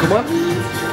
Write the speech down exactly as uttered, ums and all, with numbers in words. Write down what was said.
Come on.